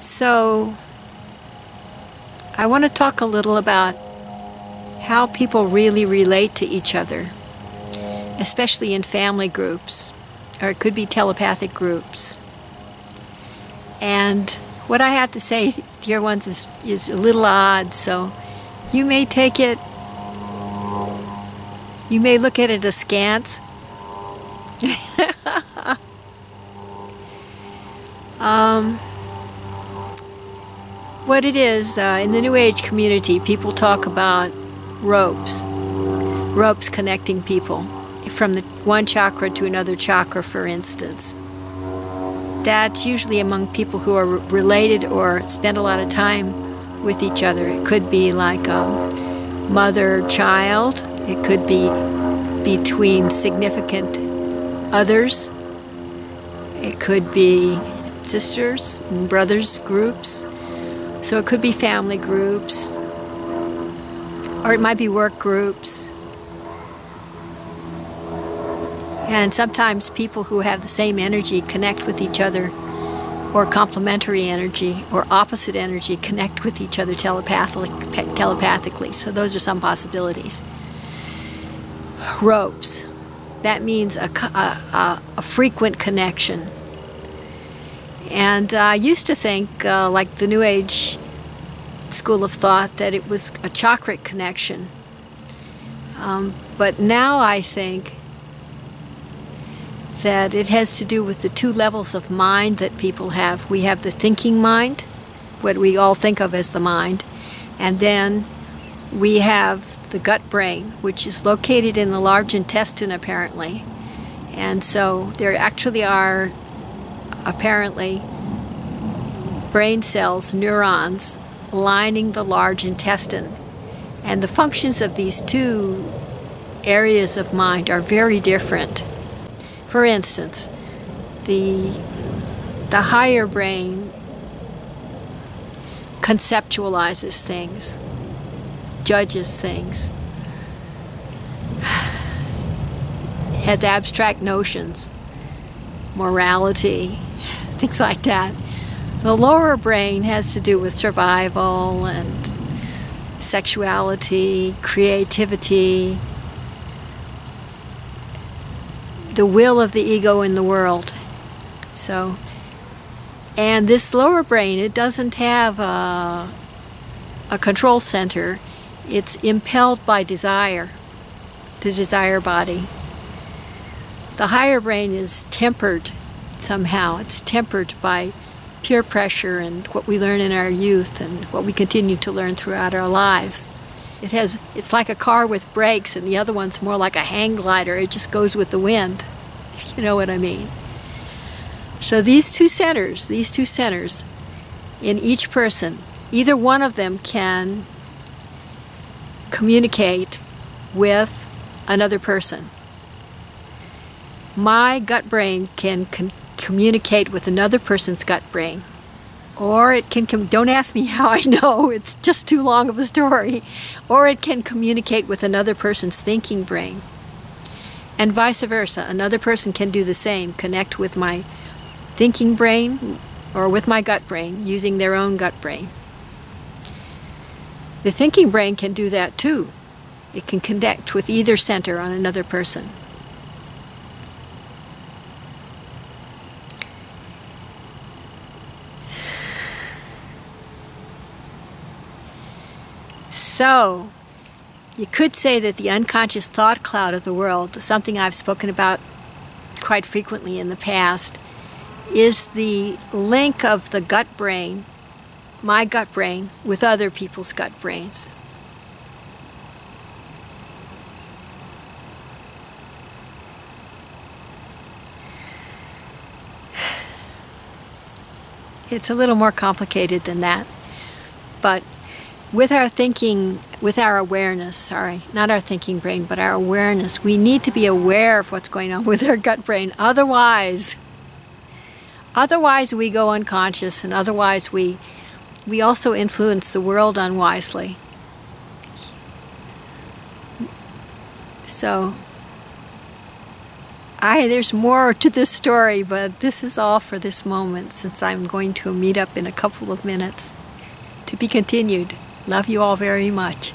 So I want to talk a little about how people really relate to each other, especially in family groups, or it could be telepathic groups. And what I have to say, dear ones, is a little odd, so you may take it, you may look at it askance. What it is, in the New Age community, people talk about ropes connecting people from the one chakra to another chakra, for instance. That's usually among people who are related or spend a lot of time with each other. It could be like a mother-child. It could be between significant others. It could be sisters and brothers groups. So it could be family groups, or it might be work groups. And sometimes people who have the same energy connect with each other, or complementary energy or opposite energy connect with each other telepathically. So those are some possibilities. Ropes. That means a frequent connection. And I used to think, like the New Age school of thought, that it was a chakra connection. But now I think that it has to do with the two levels of mind that people have. We have the thinking mind, what we all think of as the mind, and then we have the gut brain, which is located in the large intestine, apparently. And so there actually are apparently brain cells, neurons, lining the large intestine. And the functions of these two areas of mind are very different. For instance, the higher brain conceptualizes things, judges things, has abstract notions, morality, things like that. The lower brain has to do with survival and sexuality, creativity, the will of the ego in the world. So, and this lower brain, it doesn't have a control center. It's impelled by desire, the desire body. The higher brain is tempered somehow. It's tempered by peer pressure and what we learn in our youth and what we continue to learn throughout our lives. It's like a car with brakes, and the other one's more like a hang glider. It just goes with the wind, if you know what I mean. So these two centers in each person, either one of them can communicate with another person. My gut brain can communicate with another person's gut brain. Or it can, don't ask me how I know, it's just too long of a story. Or it can communicate with another person's thinking brain. And vice versa, another person can do the same, connect with my thinking brain or with my gut brain using their own gut brain. The thinking brain can do that too. It can connect with either center on another person. So, you could say that the unconscious thought cloud of the world, something I've spoken about quite frequently in the past, is the link of the gut brain, my gut brain, with other people's gut brains. It's a little more complicated than that, but with our thinking, with our awareness, sorry, not our thinking brain, but our awareness, we need to be aware of what's going on with our gut brain. Otherwise we go unconscious, and otherwise we also influence the world unwisely. So There's more to this story, but this is all for this moment, since I'm going to a meetup in a couple of minutes. To be continued. Love you all very much.